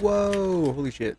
Whoa, holy shit.